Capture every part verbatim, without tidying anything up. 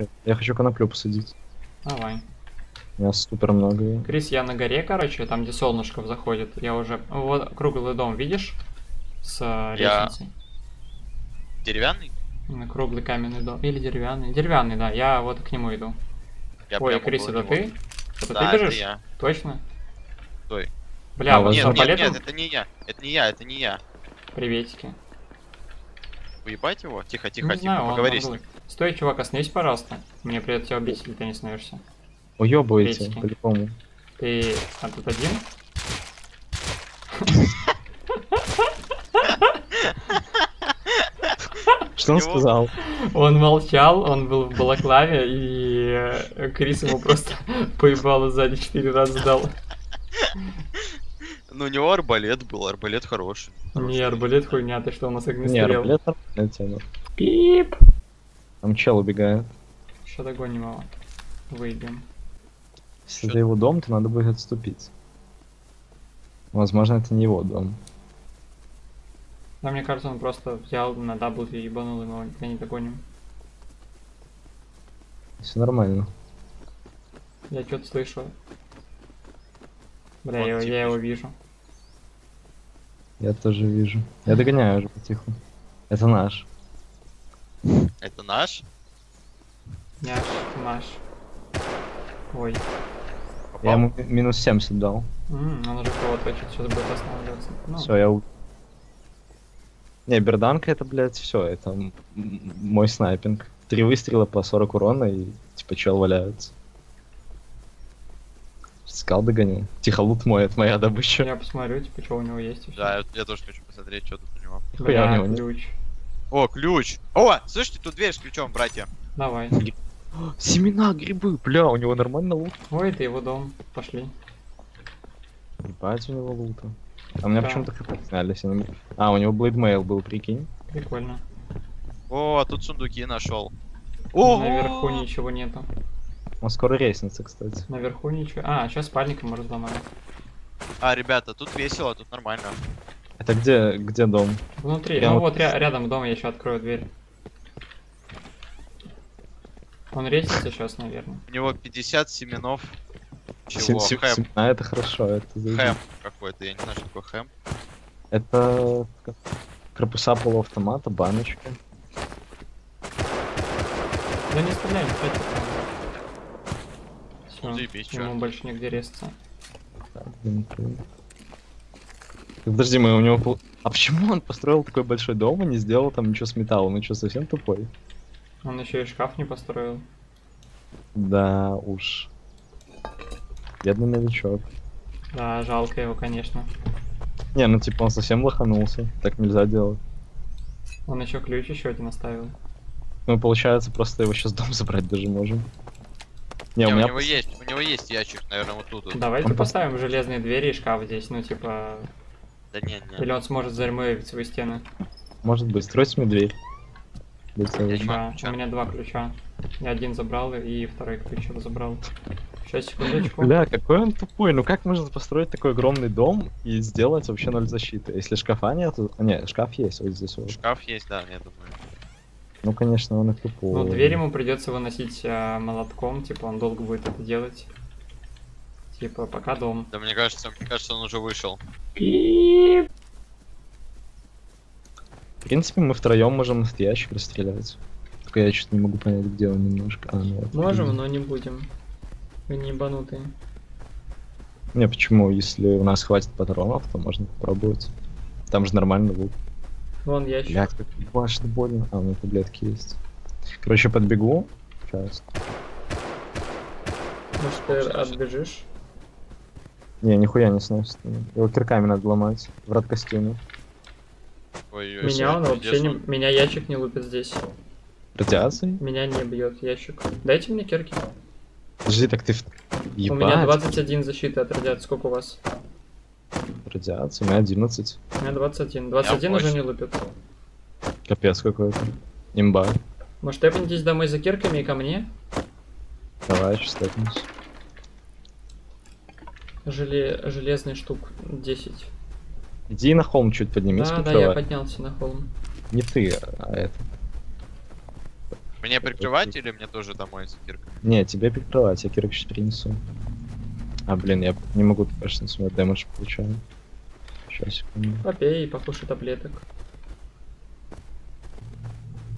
вообще. Я хочу коноплю посадить. Давай. У меня супер много. Крис, я на горе, короче, там, где солнышко заходит. Я уже... Вот круглый дом, видишь? С лестницей. Я... Деревянный? Круглый каменный дом. Или деревянный. Деревянный, да. Я вот к нему иду. Я Ой, Крис, это ты? Это да, ты бежишь? Это я. Точно? Стой. Бля, а, вот нет, нет, нет, это не я. Это не я, это не я. Приветики. Уебать его? Тихо, тихо, не тихо. Знаю, поговори с ним. Стой, чувак, остановись, пожалуйста. Мне придется тебя убить, если ты не остановишься. Уебываете, по-любому. Ты... А тут один? Что он сказал? Он молчал, он был в балаклаве, и Крис ему просто поебало сзади четыре раза дал. Ну, у него арбалет был, арбалет хороший. Не, арбалет хуйня, ты что, у нас огнестрел? Не, арбалет арбалет тяну. Пип! Там чел убегает. Что догоним его? Выйдем. Если это его дом, то надо будет отступить. Возможно, это не его дом. Да, мне кажется, он просто взял на дабл и ебанул, и мы его никогда не догоним. Все нормально. Я что-то слышу. Бля, вот я, я его вижу. Я тоже вижу. Я догоняю уже потиху. Это наш. Это наш? Нет, это наш. Ой. Попал? Я ему минус семьдесят дал. М-м, он уже кого-то сейчас будет останавливаться. Ну. Все, я убил. Не, берданка это, блядь, все, это мой снайпинг. Три выстрела по сорок урона и типа чел валяются. Скал догони. Тихо, лут мой, это моя добыча. Я посмотрю, типа, что у него есть. Вообще. Да, я, я тоже хочу посмотреть, что тут у него. Бля, у него ключ. О, ключ. О, слышите, тут дверь с ключом, братья. Давай. Семена, грибы, бля, у него нормально лут. Ой, это его дом, пошли. Ебать, у него лута. А у меня да. Почему-то хп снялись. А, у него блейдмейл был, прикинь. Прикольно. О, тут сундуки нашел. О! Наверху ничего нету. Он скоро рейсница, кстати. Наверху ничего. А, сейчас спальником разломаем. А, ребята, тут весело, тут нормально. Это где, где дом? Внутри. Прямо... Ну вот ря рядом дом, я еще открою дверь. Он рейсится сейчас, наверное. У него пятьдесят семенов. Чего? Сем хэм. А это хорошо, это хэм какой-то, я не знаю, что такое хэм. Это корпуса полуавтомата, баночки. Да не стреляем, кстати. Ему больше негде резаться. Подожди, мы у него... А почему он построил такой большой дом и не сделал там ничего с металлом? Он что, совсем тупой? Он еще и шкаф не построил. Да уж. Бедный новичок. Да, жалко его, конечно. Не, ну типа он совсем лоханулся. Так нельзя делать. Он еще ключ еще один оставил. Ну получается, просто его сейчас дом забрать даже можем. Не, Не у, меня... у него есть, у него есть ящик, наверное, вот тут. Давайте он поставим пост... железные двери и шкаф здесь, ну типа... Да нет, нет. Или он сможет заремуевить свои стены. Может быть, стройте мне дверь. Да, у меня два ключа. Я один забрал и второй ключ забрал. Сейчас, секундочку. Бля, какой он тупой. Ну как можно построить такой огромный дом и сделать вообще ноль защиты? Если шкафа нет, то... Не, шкаф есть вот здесь вот. Шкаф есть, да, я думаю. Ну, конечно, он и тупой. Ну, дверь ему придется выносить а, молотком, типа он долго будет это делать. Типа, пока дом. Да, мне кажется, мне кажется, он уже вышел. И... В принципе, мы втроем можем этот ящик расстрелять. Только я что-то не могу понять, где он немножко. А, ну, можем, но не будем. Вы не ебанутые. Не, почему? Если у нас хватит патронов, то можно попробовать. Там же нормально лук. Вон ящик. Блядь, как башня больно. А, у меня таблетки есть. Короче, подбегу. Сейчас. Может, ты отбежишь? Не, нихуя не сносит. Его кирками надо ломать. Врат костюма. Ой, меня он вообще не... Меня ящик не лупит здесь. Радиации? Меня не бьет ящик. Дайте мне кирки. Подожди, так ты... Ебать. У меня двадцать один защиты от радиации. Сколько у вас? Радиация? У меня одиннадцать. У меня двадцать один. двадцать один уже не лупит. Капец какой-то. Имба. Может, тэпнитесь домой за кирками и ко мне? Давай, сейчас тэпнусь. Желе... Железный штук десять. Иди на холм чуть поднимись. Да, да, я поднялся на холм. Не ты, а это. Мне прикрывать или мне тоже домой с киркой? Не, тебе прикрывать, я кирку сейчас принесу. А, блин, я не могу, кажется, с моего дэмэдж получаю. Сейчас, секунду. Попей, покушай таблеток.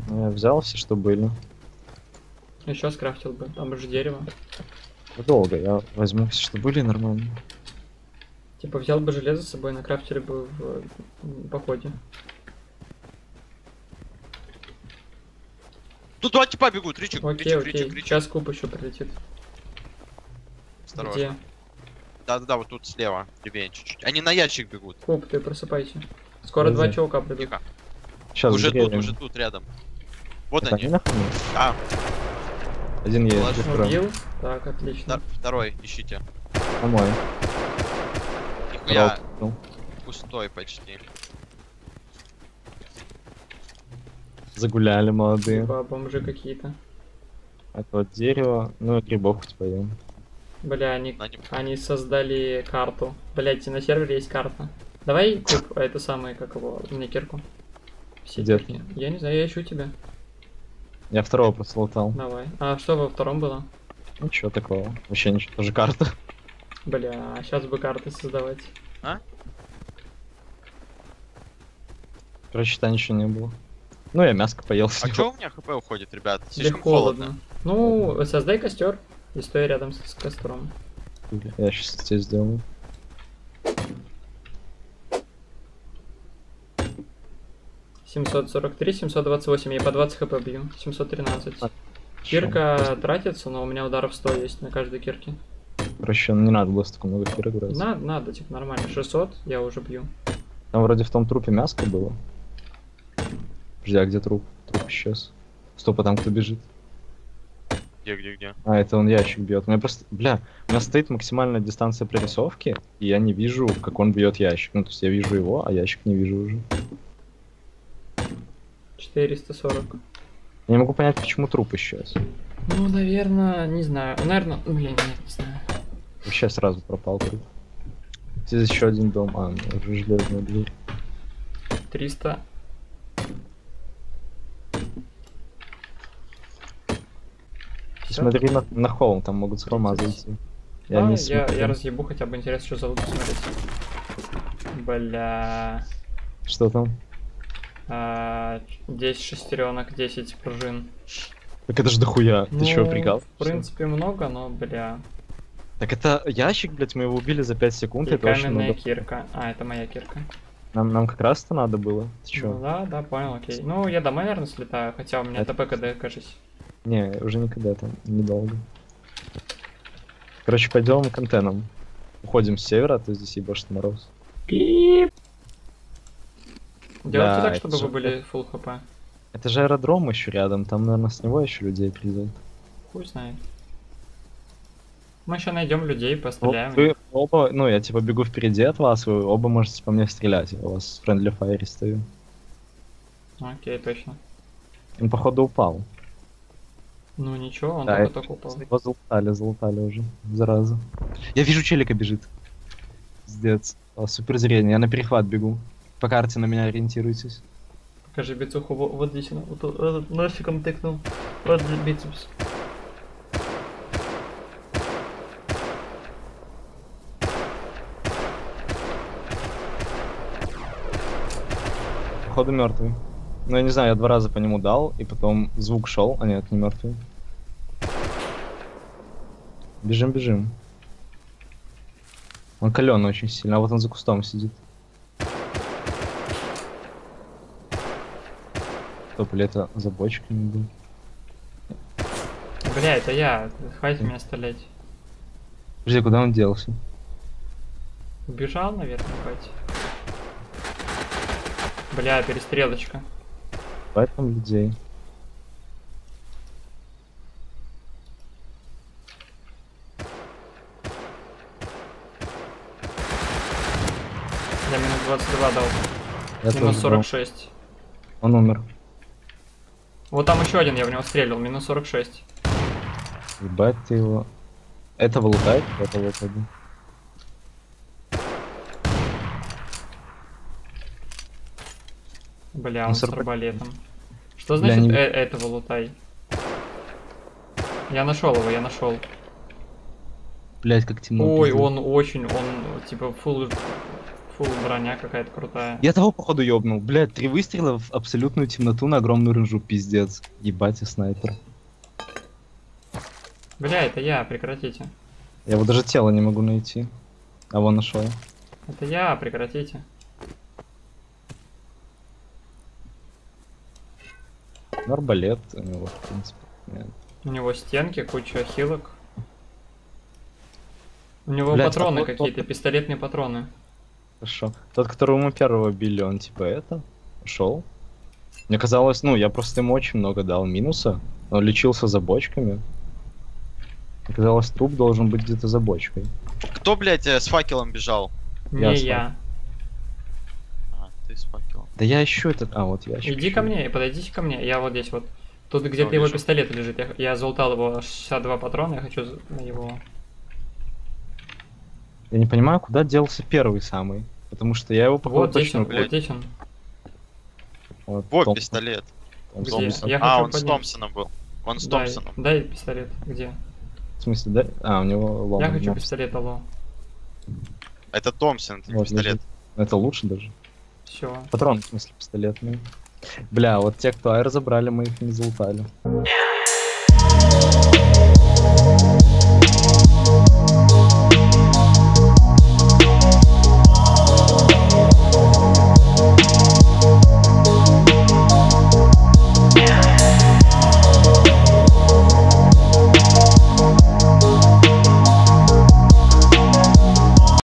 Ну, я взял все, что были. Еще скрафтил бы, там же дерево. Долго, я возьму все, что были, нормально. Типа взял бы железо с собой, накрафтили бы в, в походе. Тут два типа бегут, Ричик, окей, Ричик, окей. Ричик, Ричик. Сейчас куб еще прилетит. Осторожно. Да-да-да, вот тут слева, ребят, чуть-чуть. Они на ящик бегут. Куб, ты просыпайся. Скоро Где? два чувака придут. Тихо. Сейчас уже тут, уже тут, рядом. Вот это они. они а. Один есть. Так, отлично. Второй, ищите. А мой. Я пустой почти. Загуляли молодые. Типа, бомжи какие-то. Это вот дерево, ну и грибов хоть поем. Бля, они, они... они создали карту. Блять, на сервере есть карта. Давай куп, это самое, как его, мне кирку. Сидят. Я не знаю, я ищу тебя. Я второго просто лутал. Давай. А что во втором было? Ничего такого. Вообще ничего, тоже карта. Бля, сейчас бы карты создавать. А? Короче, там ничего не было. Ну, я мяско поел. А чё у меня хп уходит, ребят? Слишком холодно. холодно. Ну, создай костер и стой рядом с, с костром. Я сейчас тебе сделаю. семьсот сорок три, семьсот двадцать восемь, я по двадцать хп бью. семьсот тринадцать. А, Кирка просто... тратится, но у меня ударов сто есть на каждой кирке. Короче, не надо было столько много кирок брать. Надо, надо, типа нормально. шестьсот я уже бью. Там вроде в том трупе мяско было. Подожди, а где труп? Труп сейчас. Стоп, а там кто бежит? Где, где, где? А, это он ящик бьет. У меня просто, бля, у меня стоит максимальная дистанция прорисовки, и я не вижу, как он бьет ящик. Ну, то есть я вижу его, а ящик не вижу уже. четыреста сорок. Я не могу понять, почему трупы сейчас. Ну, наверное, не знаю. Наверное, блин, нет, не знаю. Вообще сразу пропал труп. Здесь еще один дом, а, уже железная дверь. триста. Смотри на, на холм, там могут с холма зайти. Я, а, я, я разъебу, хотя бы интересно, что за лут смотреть. Бля. Что там? А, десять шестеренок, десять пружин. Так это ж дохуя, ну, ты чего прикал? В принципе много, но бля. Так это ящик, блять, мы его убили за пять секунд. И это каменная очень кирка. А, это моя кирка. Нам, нам как раз-то надо было. Ты чё? Ну, да, да, понял, окей. Ну, я домой, наверное, слетаю, хотя у меня это... тэ пэ ка дэ, кажется. Не, уже никогда там, недолго. Короче, пойдем к антеннам. Уходим с севера, а то здесь ебашит мороз. Пип. Делайте да, так, чтобы вы были фулл хп. Это же аэродром еще рядом, там, наверное, с него еще людей придет. Хуй знает. Мы еще найдем людей, постреляем. Вот вы оба, ну, я типа бегу впереди от вас, вы оба можете по мне стрелять. Я у вас в френдли файре стою. Окей, точно. Он, походу, упал. Ну ничего, он да, только упал. Его залутали, залутали уже, зараза. Я вижу, челика бежит. Пиздец. Супер зрение, я на перехват бегу. По карте на меня ориентируйтесь. Покажи бицуху, вот здесь он, вот, вот, носиком тыкнул. Вот бицепс. Походу мертвый. Ну я не знаю, я два раза по нему дал, и потом звук шел, а нет, не мертвый. Бежим, бежим. Он кален очень сильно, а вот он за кустом сидит. Стоп, или это за бочкой не был? Бля, это я. Хватит меня стрелять. Подожди, куда он делся? Убежал, наверное, хватит. Бля, перестрелочка. Поэтому людей. Я минус двадцать два дал. Я минус сорок шесть. Он умер. Вот там еще один, я в него стрелил, минус сорок шесть. Ебать ты его. Этого лутает, этого лутает. Бля, он, он с арбалетом. Что значит э этого лутай? Я нашел его, я нашел. Блять, как темно. Ой, пиздец. Он очень, он типа фул, фул броня какая-то крутая. Я того походу ёбнул. Блять, три выстрела в абсолютную темноту на огромную рынжу, пиздец. Ебать, и снайпер. Бля, это я, прекратите. Я вот даже тело не могу найти. А вон нашел. Это я, прекратите. Арбалет у него, в принципе, нет. У него стенки, куча хилок. У него, блядь, патроны а какие-то, тот... пистолетные патроны. Хорошо. Тот, которого мы первого били, он типа это, ушел. Мне казалось, ну, я просто ему очень много дал минуса. Он лечился за бочками. Мне казалось, труп должен быть где-то за бочкой. Кто, блядь, с факелом бежал? Не я. я. А, ты с факелом. Да я ищу этот... А, вот я ищу. Иди ищу. Ко мне, подойдите ко мне, я вот здесь вот. Тут где-то его пистолет лежит, я, я залутал его шестьдесят два патрона, я хочу его... Я не понимаю, куда делся первый самый, потому что я его походу вот точно... Вот здесь он, вот здесь он. Пистолет. Где? Томпсон. Я а, он поднять. С Томпсоном был. Он с дай, Томпсоном. Дай пистолет, где? В смысле, дай? А, у него лом. Я хочу но... пистолет, алло. Это Томпсон, это вот, пистолет. Лежит. Это лучше даже. Все. Патрон, в смысле, пистолетный. Бля, вот те, кто аэр забрали, мы их не залутали.